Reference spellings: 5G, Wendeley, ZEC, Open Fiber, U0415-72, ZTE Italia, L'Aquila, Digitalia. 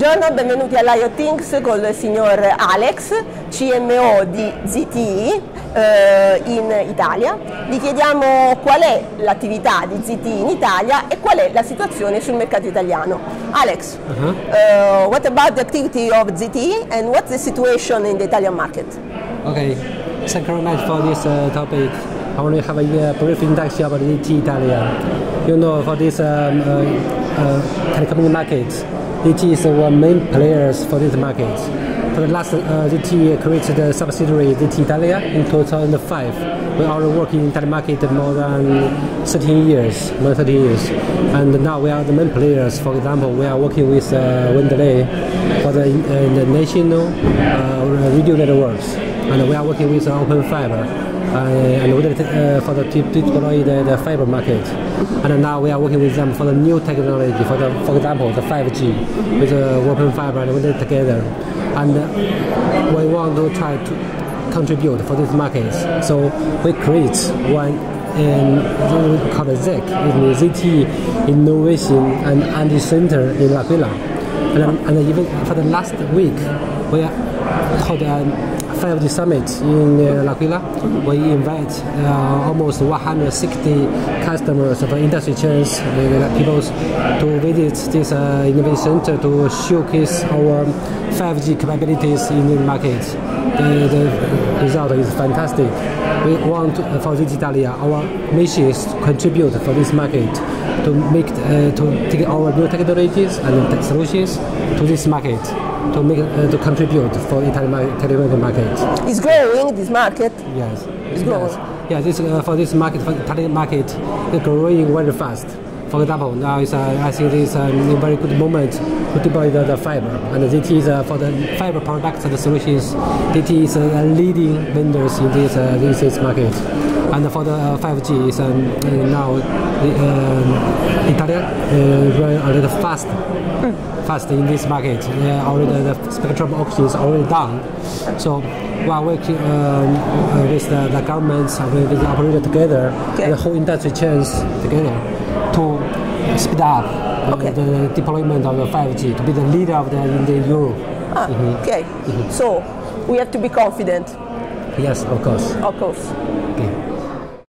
Buongiorno, benvenuti all'IoTinks con il signor Alex, CMO di ZTE in Italia. Vi chiediamo qual è l'attività di ZTE in Italia e qual è la situazione sul mercato italiano. Alex, what about the activity of ZTE and what's the situation in the Italian market? Okay, thank you very much for this topic. I want to have a brief introduction about ZTE Italia. You know, for this telecommunication market, it is one main players for this market. For the last, ZTE created a subsidiary ZTE Italia in 2005. We are working in that market more than 30 years. And now we are the main players. For example, we are working with Wendeley for the national radio networks, and we are working with Open Fiber and for the deploy the fiber market. And now we are working with them for the new technology, for example, the 5G with Open Fiber and Wendeley together. And we want to try to contribute for these markets. So we create one called ZEC, ZTE Innovation and R&D Center in L'Aquila. And even for the last week, we had a 5G Summit in L'Aquila. We invite almost 160 customers of industry chains, people to visit this innovation center to showcase our 5G capabilities in the market. The result is fantastic. We want, for Digitalia, our mission is to contribute for this market, to take our new technologies and tech solutions to this market, to contribute for the Italian market. It's growing, this market? Yes. It's growing? Yes, this, for this market, for the Italian market, it's growing very fast. For example, now it's, I think it's a very good moment to deploy the fiber. And it is, for the fiber products and the solutions, it is leading vendors in this market. And for the 5G, is, now Italia runs a little fast in this market. Already the spectrum auction is already done. So we are working with the governments, with the operator together, and the whole industry chains together to speed up the deployment of the 5G, to be the leader of the Europe. So we have to be confident. Yes, of course. Of course. Okay.